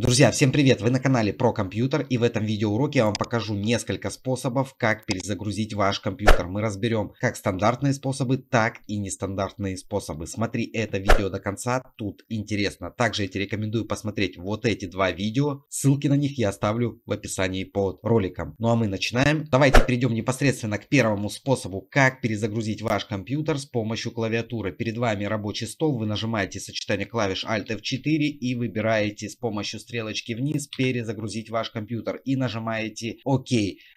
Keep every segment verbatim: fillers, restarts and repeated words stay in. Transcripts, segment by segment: Друзья, всем привет! Вы на канале про компьютер, и в этом видеоуроке я вам покажу несколько способов, как перезагрузить ваш компьютер. Мы разберем как стандартные способы, так и нестандартные способы. Смотри это видео до конца, тут интересно. Также я тебе рекомендую посмотреть вот эти два видео, ссылки на них я оставлю в описании под роликом. Ну а мы начинаем. Давайте перейдем непосредственно к первому способу, как перезагрузить ваш компьютер с помощью клавиатуры. Перед вами рабочий стол, вы нажимаете сочетание клавиш Alt Эф четыре и выбираете с помощью стрелочки вниз перезагрузить ваш компьютер и нажимаете ОК.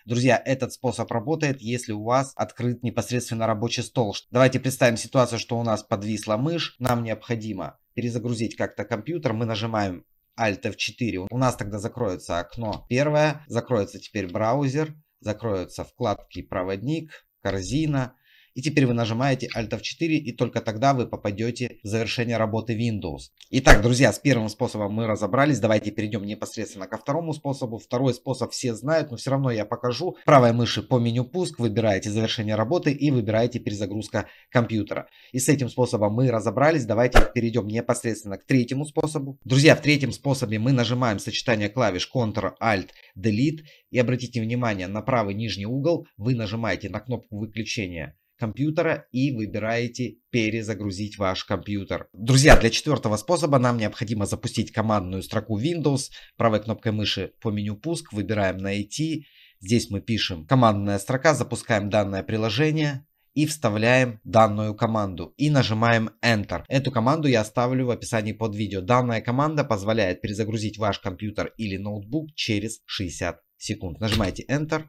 Друзья, этот способ работает, если у вас открыт непосредственно рабочий стол. Давайте представим ситуацию, что у нас подвисла мышь, нам необходимо перезагрузить как-то компьютер, мы нажимаем Alt Эф четыре, у нас тогда закроется окно первое, закроется теперь браузер, закроются вкладки «Проводник», «Корзина». И теперь вы нажимаете Alt Эф четыре, и только тогда вы попадете в завершение работы Windows. Итак, друзья, с первым способом мы разобрались. Давайте перейдем непосредственно ко второму способу. Второй способ все знают, но все равно я покажу. Правой мыши по меню «Пуск» выбираете «Завершение работы» и выбираете «Перезагрузка компьютера». И с этим способом мы разобрались. Давайте перейдем непосредственно к третьему способу. Друзья, в третьем способе мы нажимаем сочетание клавиш Контрол Альт Делит. И обратите внимание, на правый нижний угол вы нажимаете на кнопку выключения компьютера и выбираете перезагрузить ваш компьютер. Друзья, для четвертого способа нам необходимо запустить командную строку Windows. Правой кнопкой мыши по меню «Пуск» выбираем «Найти». Здесь мы пишем «Командная строка», запускаем данное приложение и вставляем данную команду и нажимаем Enter. Эту команду я оставлю в описании под видео. Данная команда позволяет перезагрузить ваш компьютер или ноутбук через шестьдесят секунд. Нажимаете Enter.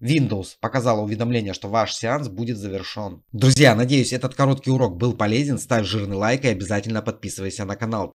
Windows показала уведомление, что ваш сеанс будет завершен. Друзья, надеюсь, этот короткий урок был полезен. Ставь жирный лайк и обязательно подписывайся на канал.